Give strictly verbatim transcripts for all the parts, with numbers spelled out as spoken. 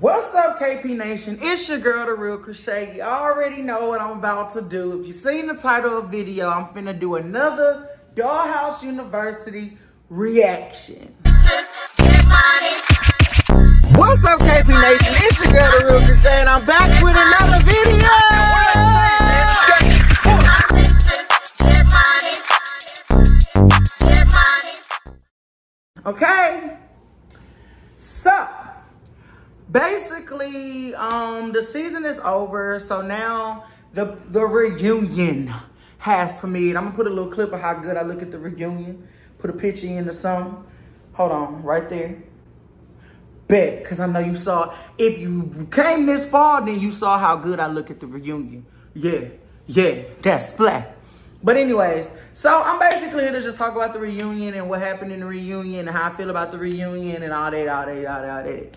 What's up, K P Nation? It's your girl, The Real KreShai. You already know what I'm about to do. If you've seen the title of the video, I'm finna do another Dollhouse University reaction. Just get money. What's up, K P Nation? It's your girl, The Real KreShai, and I'm back with another video. Okay. So. Basically, um, the season is over, so now the the reunion has premiered. I'm gonna put a little clip of how good I look at the reunion. Put a picture in the song. Hold on, right there. Bet, cause I know you saw. If you came this far, then you saw how good I look at the reunion. Yeah, yeah, that's flat. But anyways, so I'm basically here to just talk about the reunion and what happened in the reunion and how I feel about the reunion and all that, all that, all that, all that.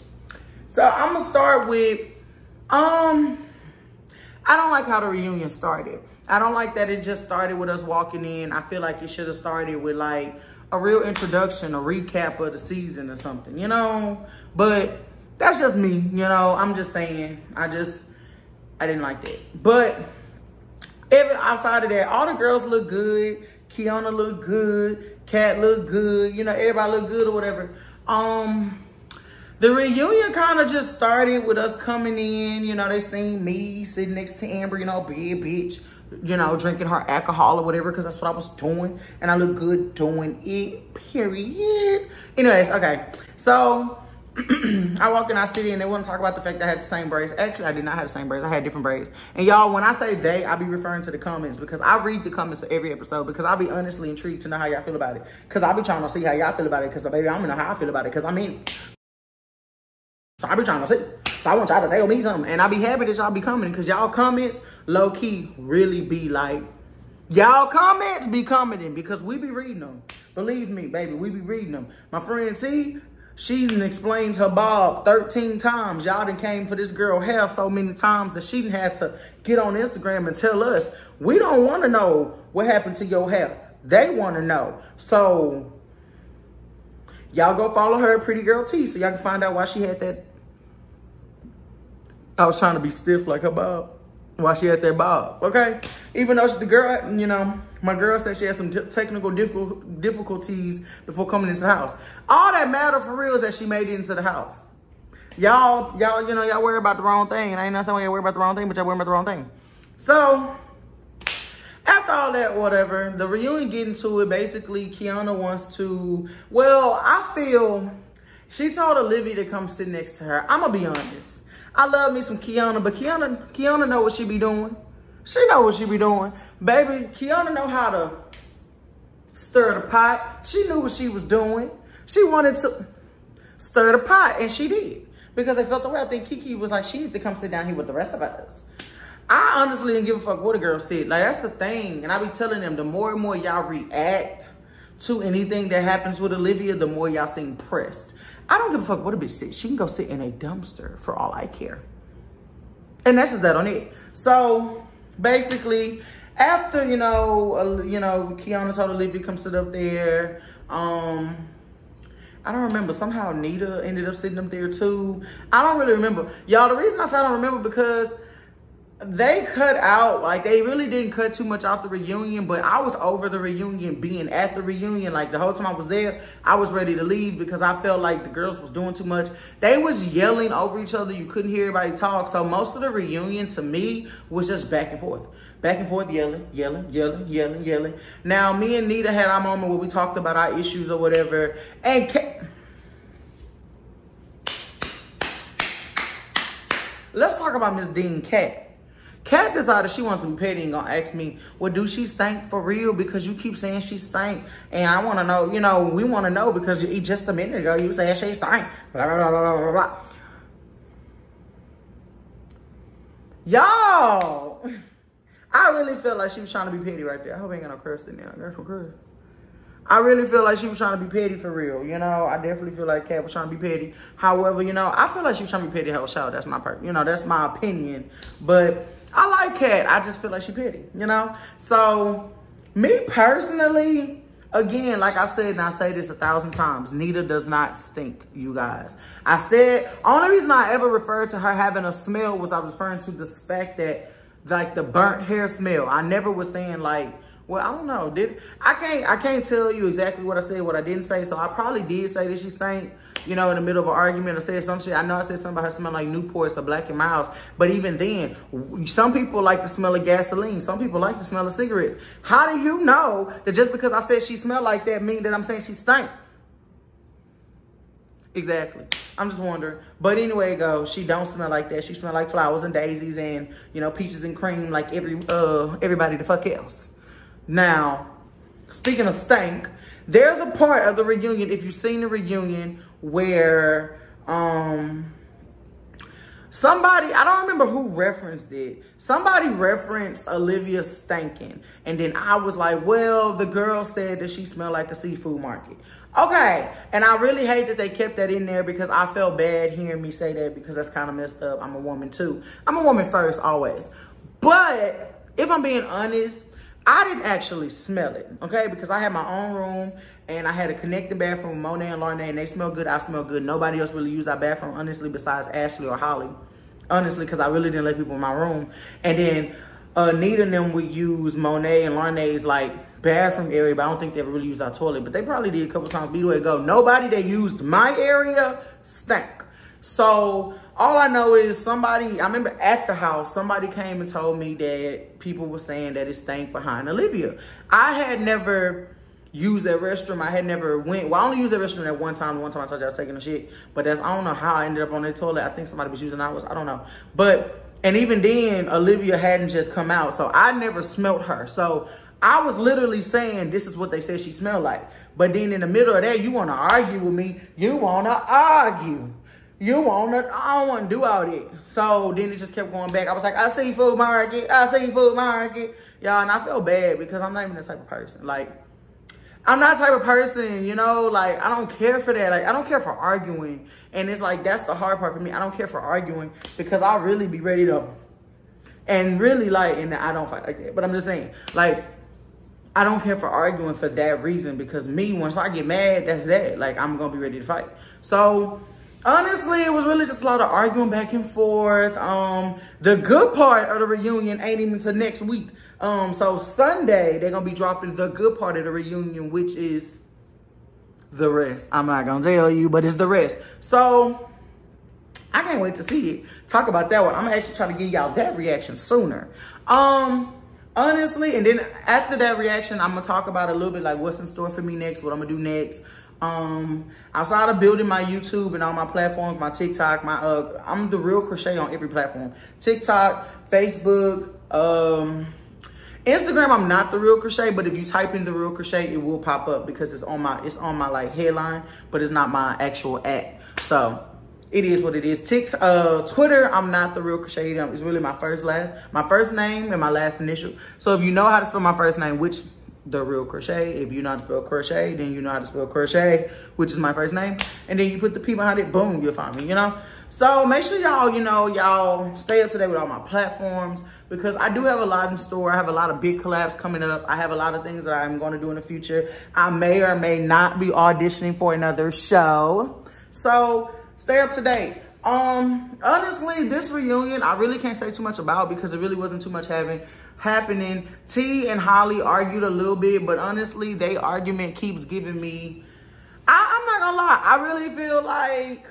So I'm gonna start with, um, I don't like how the reunion started. I don't like that it just started with us walking in. I feel like it should have started with like a real introduction, a recap of the season or something, you know? But that's just me, you know? I'm just saying, I just, I didn't like that. But even outside of that, all the girls look good. Kianna look good. Kat look good. You know, everybody look good or whatever. Um... The reunion kind of just started with us coming in. You know, they seen me sitting next to Amber, you know, big bitch, you know, drinking her alcohol or whatever, because that's what I was doing. And I look good doing it, period. Anyways, okay. So, I walk in, I sit in, and they want to talk about the fact that I had the same braids. Actually, I did not have the same braids. I had different braids. And y'all, when I say they, I be referring to the comments, because I read the comments of every episode, because I be honestly intrigued to know how y'all feel about it. Because I be trying to see how y'all feel about it, because, baby, I'm going to know how I feel about it, because I mean... So I be trying to see. So I want y'all to tell me something. And I be happy that y'all be coming, because y'all comments, low-key, really be like, y'all comments be commenting, because we be reading them. Believe me, baby, we be reading them. My friend T, she done explained her bob thirteen times. Y'all done came for this girl hair so many times that she done had to get on Instagram and tell us, we don't want to know what happened to your hair. They want to know. So... y'all go follow her, Pretty Girl T, so y'all can find out why she had that. I was trying to be stiff like her bob. Why she had that bob, okay? Even though she, the girl, you know, my girl said she had some technical difficulties before coming into the house. All that matter for real is that she made it into the house. Y'all, y'all, you know, y'all worry about the wrong thing. I ain't not saying y'all worry about the wrong thing, but y'all worry about the wrong thing. So... after all that, whatever, the reunion getting to it, basically, Kianna wants to, well, I feel, she told Olivia to come sit next to her. I'm going to be honest. I love me some Kianna, but Kianna, Kianna know what she be doing. She know what she be doing. Baby, Kianna know how to stir the pot. She knew what she was doing. She wanted to stir the pot, and she did. Because they felt the way. I think Kiki was like, she needs to come sit down here with the rest of us. I honestly didn't give a fuck what a girl said. Like, that's the thing. And I be telling them, the more and more y'all react to anything that happens with Olivia, the more y'all seem pressed. I don't give a fuck what a bitch said. She can go sit in a dumpster for all I care. And that's just that on it. So, basically, after, you know, uh, you know, Kianna told Olivia to come sit up there. Um... I don't remember. Somehow Nita ended up sitting up there, too. I don't really remember. Y'all, the reason I say I don't remember because... they cut out, like, they really didn't cut too much off the reunion, but I was over the reunion being at the reunion. Like, the whole time I was there, I was ready to leave because I felt like the girls was doing too much. They was yelling over each other. You couldn't hear everybody talk. So, most of the reunion, to me, was just back and forth. Back and forth, yelling, yelling, yelling, yelling, yelling. Now, me and Nita had our moment where we talked about our issues or whatever. And... let's talk about Miss Dean Kat. Kat decided she wants to be petty and gonna ask me, well, do she stink for real? Because you keep saying she stink. And I wanna know, you know, we wanna know because just a minute ago you said she stink. Blah, blah, blah, blah, blah. Y'all, I really feel like she was trying to be petty right there. I hope I ain't got no curse in there. That's for good. I really feel like she was trying to be petty for real. You know, I definitely feel like Kat was trying to be petty. However, you know, I feel like she was trying to be petty the whole show. That's my part. You know, that's my opinion. But... I like Kat. I just feel like she petty, you know? So, me personally, Again, like I said, and I say this a thousand times, Nita does not stink, you guys. I said, only reason I ever referred to her having a smell was I was referring to the fact that, like, the burnt hair smell. I never was saying, like, well, I don't know. Did I can't I can't tell you exactly what I said, what I didn't say. So I probably did say that she stank, you know, in the middle of an argument or said some shit. I know I said something about her smelling like Newports or Black and Milds. But even then, some people like the smell of gasoline. Some people like the smell of cigarettes. How do you know that just because I said she smelled like that mean that I'm saying she stank? Exactly. I'm just wondering. But anyway, go. She don't smell like that. She smell like flowers and daisies and, you know, peaches and cream like every uh everybody the fuck else. Now, speaking of stank, there's a part of the reunion, if you've seen the reunion, where um, somebody, I don't remember who referenced it. Somebody referenced Olivia stanking. And then I was like, well, the girl said that she smelled like a seafood market. Okay. And I really hate that they kept that in there because I felt bad hearing me say that because that's kind of messed up. I'm a woman too. I'm a woman first, always. But if I'm being honest, I didn't actually smell it, okay? Because I had my own room and I had a connecting bathroom with Monet and Lanae, and they smell good, I smell good. Nobody else really used our bathroom, honestly, besides Ashley or Holly. Honestly, because I really didn't let people in my room. And then uh, Nita and them would use Monet and Lanae's like bathroom area, but I don't think they ever really used our toilet, but they probably did a couple times. Either way it go, nobody that used my area stank. So all I know is somebody, I remember at the house, somebody came and told me that people were saying that it stank behind Olivia. I had never used that restroom. I had never went, well, I only used that restroom at one time. One time I told you I was taking a shit, but that's, I don't know how I ended up on that toilet. I think somebody was using ours. I don't know. But, and even then, Olivia hadn't just come out. So I never smelt her. So I was literally saying, this is what they said she smelled like. But then in the middle of that, you want to argue with me. You want to argue. You want it? I don't want to do all that. So then it just kept going back. I was like, I see food market. I see food market. Y'all, and I feel bad because I'm not even that type of person. Like, I'm not the type of person, you know, like, I don't care for that. Like, I don't care for arguing. And it's like, that's the hard part for me. I don't care for arguing because I'll really be ready to, and really like, and I don't fight like that. But I'm just saying, like, I don't care for arguing for that reason because me, once I get mad, that's that. Like, I'm going to be ready to fight. So honestly, it was really just a lot of arguing back and forth. Um, the good part of the reunion ain't even till next week. Um, so Sunday, they're going to be dropping the good part of the reunion, which is the rest. I'm not going to tell you, but it's the rest. So I can't wait to see it. Talk about that one. I'm actually trying to give y'all that reaction sooner. Um... Honestly, and then after that reaction, I'm gonna talk about a little bit like what's in store for me next, what I'm gonna do next. Um, outside of building my YouTube and all my platforms, my TikTok, my uh, I'm The Real KreShai on every platform: TikTok, Facebook, um, Instagram. I'm not The Real KreShai, but if you type in The Real KreShai, it will pop up because it's on my it's on my like headline, but it's not my actual app. So it is what it is. Tick, uh, Twitter, I'm not The Real KreShai. It's really my first last, my first name and my last initial. So if you know how to spell my first name, which The Real KreShai, if you know how to spell KreShai, then you know how to spell KreShai, which is my first name. And then you put the P behind it, boom, you'll find me, you know? So make sure y'all, you know, y'all stay up to date with all my platforms because I do have a lot in store. I have a lot of big collabs coming up. I have a lot of things that I'm going to do in the future. I may or may not be auditioning for another show. So stay up to date. Um, honestly, this reunion, I really can't say too much about because it really wasn't too much having, happening. T and Holly argued a little bit, but honestly, they argument keeps giving me, I, I'm not gonna lie, I really feel like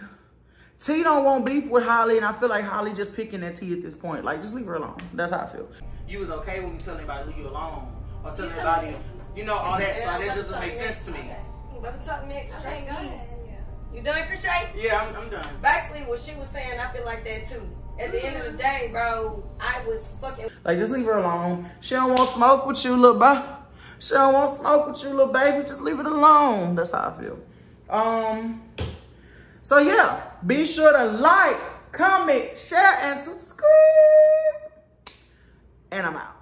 T don't want beef with Holly, and I feel like Holly just picking at T at this point. Like, just leave her alone. That's how I feel. You was okay with me telling everybody leave you alone, or telling everybody, you know, all that, so that just doesn't make sense to me. You about to talk next, Tracy? You done, KreShai? Yeah, I'm, I'm done. Basically, what she was saying, I feel like that too. At the end of the day, bro, I was fucking... Like, just leave her alone. She don't want to smoke with you, little boy. She don't want to smoke with you, little baby. Just leave it alone. That's how I feel. Um. So, yeah. Be sure to like, comment, share, and subscribe. And I'm out.